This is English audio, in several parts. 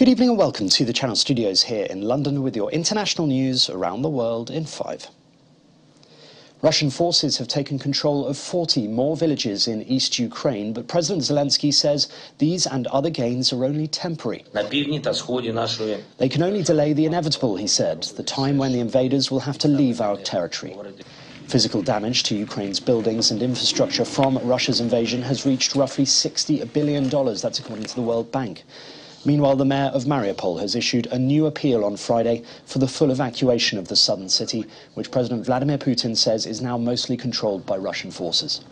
Good evening and welcome to the Channel Studios here in London with your international news around the world in 5. Russian forces have taken control of 40 more villages in East Ukraine, but President Zelensky says these and other gains are only temporary. They can only delay the inevitable, he said, the time when the invaders will have to leave our territory. Physical damage to Ukraine's buildings and infrastructure from Russia's invasion has reached roughly $60 billion. That's according to the World Bank. Meanwhile, the mayor of Mariupol has issued a new appeal on Friday for the full evacuation of the southern city, which President Vladimir Putin says is now mostly controlled by Russian forces.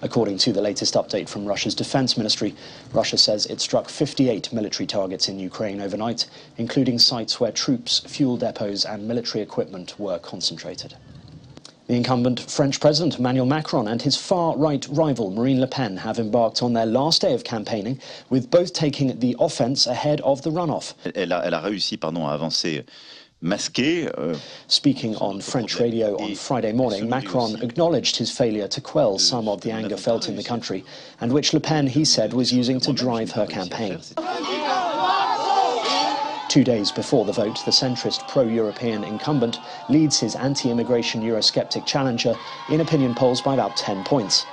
According to the latest update from Russia's defense ministry, Russia says it struck 58 military targets in Ukraine overnight, including sites where troops, fuel depots and military equipment were concentrated. The incumbent French President Emmanuel Macron and his far-right rival Marine Le Pen have embarked on their last day of campaigning, with both taking the offense ahead of the runoff. Elle a réussi, pardon, à avancer. Speaking on French radio on Friday morning, Macron acknowledged his failure to quell some of the anger felt in the country, and which Le Pen, he said, was using to drive her campaign. 2 days before the vote, the centrist pro-European incumbent leads his anti-immigration Eurosceptic challenger in opinion polls by about 10 points.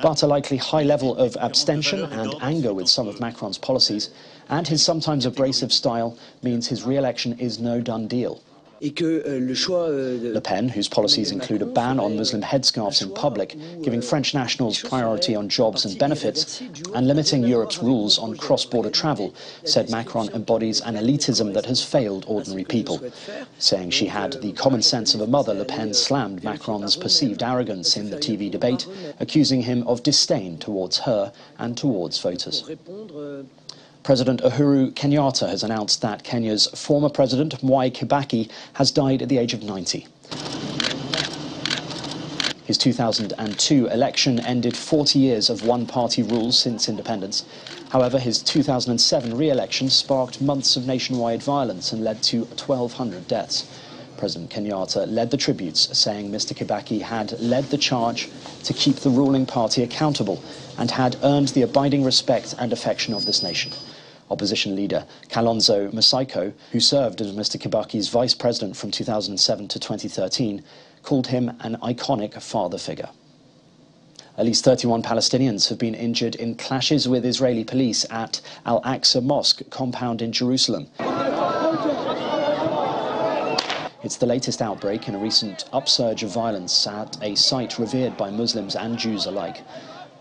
But a likely high level of abstention and anger with some of Macron's policies and his sometimes abrasive style means his re-election is no done deal. Le Pen, whose policies include a ban on Muslim headscarves in public, giving French nationals priority on jobs and benefits, and limiting Europe's rules on cross-border travel, said Macron embodies an elitism that has failed ordinary people. Saying she had the common sense of a mother, Le Pen slammed Macron's perceived arrogance in the TV debate, accusing him of disdain towards her and towards voters. President Uhuru Kenyatta has announced that Kenya's former president, Mwai Kibaki, has died at the age of 90. His 2002 election ended 40 years of one-party rule since independence. However, his 2007 re-election sparked months of nationwide violence and led to 1,200 deaths. President Kenyatta led the tributes, saying Mr. Kibaki had led the charge to keep the ruling party accountable and had earned the abiding respect and affection of this nation. Opposition leader Kalonzo Musyoka, who served as Mr. Kibaki's vice president from 2007 to 2013, called him an iconic father figure. At least 31 Palestinians have been injured in clashes with Israeli police at Al-Aqsa Mosque compound in Jerusalem. It's the latest outbreak in a recent upsurge of violence at a site revered by Muslims and Jews alike.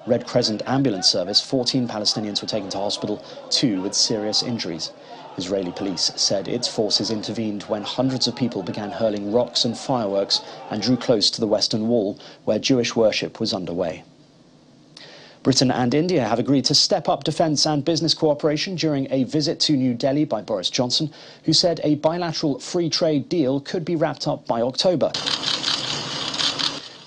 Red Crescent Ambulance Service, 14 Palestinians were taken to hospital, 2 with serious injuries. Israeli police said its forces intervened when hundreds of people began hurling rocks and fireworks and drew close to the Western Wall, where Jewish worship was underway. Britain and India have agreed to step up defence and business cooperation during a visit to New Delhi by Boris Johnson, who said a bilateral free trade deal could be wrapped up by October.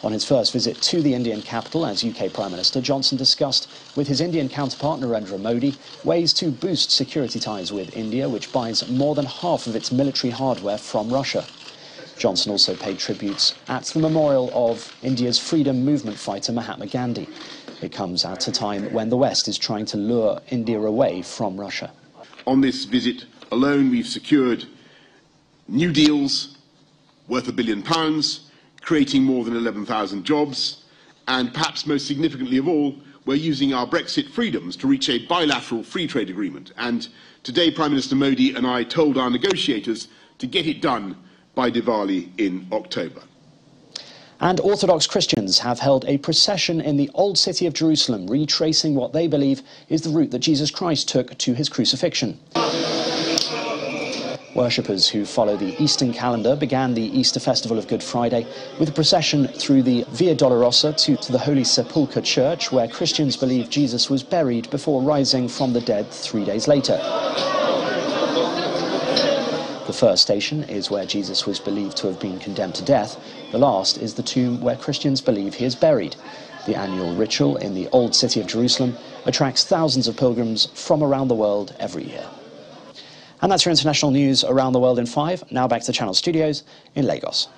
On his first visit to the Indian capital as UK Prime Minister, Johnson discussed with his Indian counterpart Narendra Modi ways to boost security ties with India, which buys more than half of its military hardware from Russia. Johnson also paid tributes at the memorial of India's freedom movement fighter Mahatma Gandhi. It comes at a time when the West is trying to lure India away from Russia. On this visit alone, we've secured new deals worth £1 billion, creating more than 11,000 jobs, and perhaps most significantly of all, we're using our Brexit freedoms to reach a bilateral free trade agreement. And today, Prime Minister Modi and I told our negotiators to get it done by Diwali in October. And Orthodox Christians have held a procession in the Old City of Jerusalem, retracing what they believe is the route that Jesus Christ took to his crucifixion. Worshippers who follow the Eastern calendar began the Easter festival of Good Friday with a procession through the Via Dolorosa to the Holy Sepulchre Church, where Christians believe Jesus was buried before rising from the dead 3 days later. The first station is where Jesus was believed to have been condemned to death. The last is the tomb where Christians believe he is buried. The annual ritual in the Old City of Jerusalem attracts thousands of pilgrims from around the world every year. And that's your international news around the world in 5. Now back to Channel Studios in Lagos.